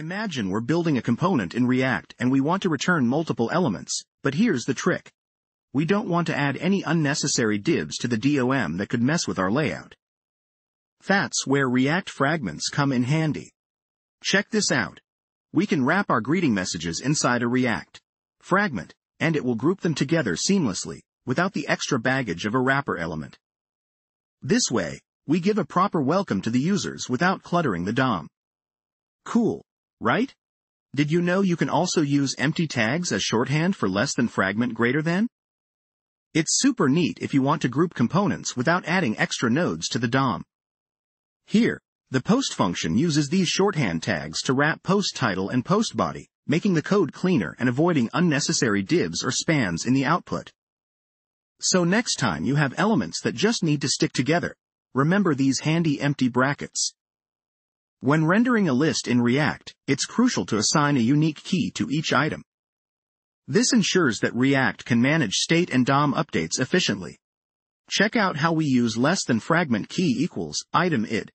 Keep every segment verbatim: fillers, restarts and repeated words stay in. Imagine we're building a component in React and we want to return multiple elements, but here's the trick. We don't want to add any unnecessary divs to the D O M that could mess with our layout. That's where React fragments come in handy. Check this out. We can wrap our greeting messages inside a React fragment, and it will group them together seamlessly, without the extra baggage of a wrapper element. This way, we give a proper welcome to the users without cluttering the D O M. Cool, right? Did you know you can also use empty tags as shorthand for less than fragment greater than? It's super neat if you want to group components without adding extra nodes to the D O M. Here, the post function uses these shorthand tags to wrap post title and post body, making the code cleaner and avoiding unnecessary divs or spans in the output. So next time you have elements that just need to stick together, remember these handy empty brackets. When rendering a list in React, it's crucial to assign a unique key to each item. This ensures that React can manage state and D O M updates efficiently. Check out how we use less than fragment key equals item id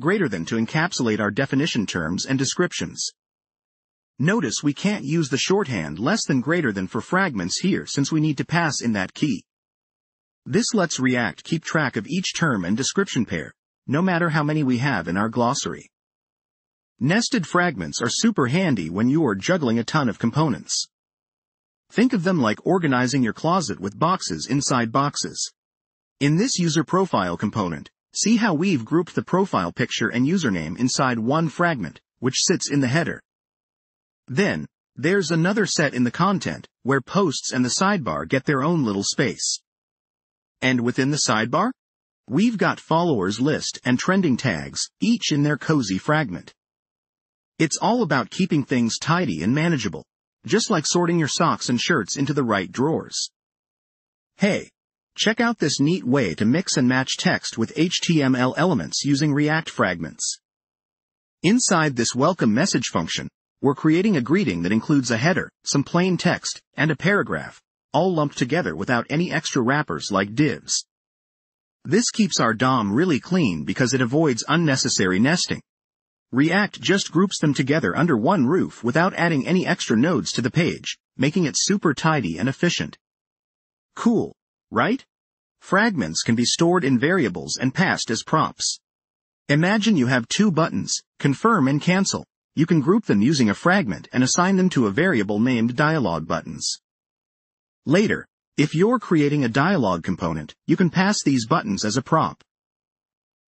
greater than to encapsulate our definition terms and descriptions. Notice we can't use the shorthand less than greater than for fragments here since we need to pass in that key. This lets React keep track of each term and description pair, no matter how many we have in our glossary. Nested fragments are super handy when you are juggling a ton of components. Think of them like organizing your closet with boxes inside boxes. In this user profile component, see how we've grouped the profile picture and username inside one fragment, which sits in the header. Then, there's another set in the content, where posts and the sidebar get their own little space. And within the sidebar, we've got followers list and trending tags, each in their cozy fragment. It's all about keeping things tidy and manageable, just like sorting your socks and shirts into the right drawers. Hey, check out this neat way to mix and match text with H T M L elements using React fragments. Inside this welcome message function, we're creating a greeting that includes a header, some plain text, and a paragraph, all lumped together without any extra wrappers like divs. This keeps our D O M really clean because it avoids unnecessary nesting. React just groups them together under one roof without adding any extra nodes to the page, making it super tidy and efficient. Cool, right? Fragments can be stored in variables and passed as props. Imagine you have two buttons, confirm and cancel. You can group them using a fragment and assign them to a variable named DialogButtons. Later, if you're creating a dialog component, you can pass these buttons as a prop.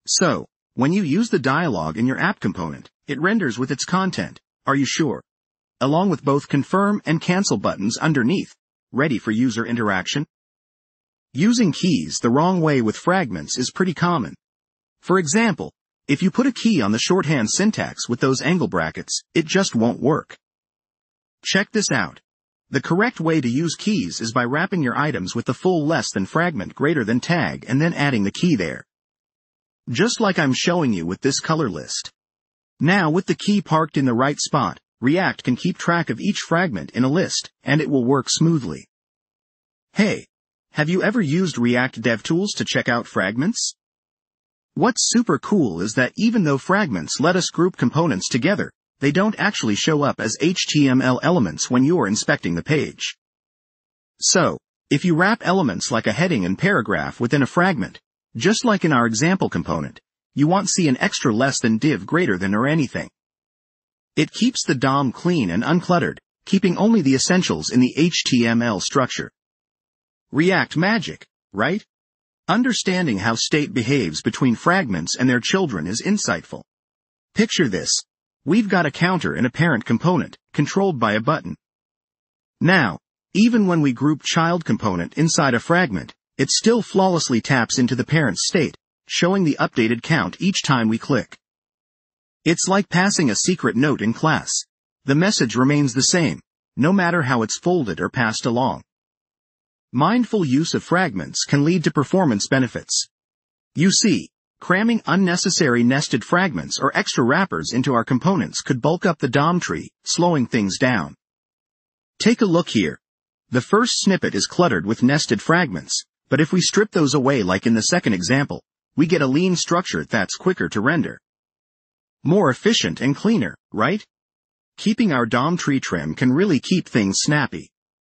So, when you use the dialog in your app component, it renders with its content, are you sure? Along with both confirm and cancel buttons underneath, ready for user interaction. Using keys the wrong way with fragments is pretty common. For example, if you put a key on the shorthand syntax with those angle brackets, it just won't work. Check this out. The correct way to use keys is by wrapping your items with the full less than fragment greater than tag and then adding the key there. Just like I'm showing you with this color list. Now with the key parked in the right spot, React can keep track of each fragment in a list, and it will work smoothly. Hey, have you ever used React DevTools to check out fragments? What's super cool is that even though fragments let us group components together, they don't actually show up as H T M L elements when you're inspecting the page. So, if you wrap elements like a heading and paragraph within a fragment, just like in our example component, you won't see an extra less than div greater than or anything. It keeps the D O M clean and uncluttered, keeping only the essentials in the H T M L structure. React magic, right? Understanding how state behaves between fragments and their children is insightful. Picture this. We've got a counter and a parent component, controlled by a button. Now, even when we group child component inside a fragment, it still flawlessly taps into the parent's state, showing the updated count each time we click. It's like passing a secret note in class. The message remains the same, no matter how it's folded or passed along. Mindful use of fragments can lead to performance benefits. You see, cramming unnecessary nested fragments or extra wrappers into our components could bulk up the D O M tree, slowing things down. Take a look here. The first snippet is cluttered with nested fragments. But if we strip those away like in the second example, we get a lean structure that's quicker to render. More efficient and cleaner, right? Keeping our D O M tree trim can really keep things snappy.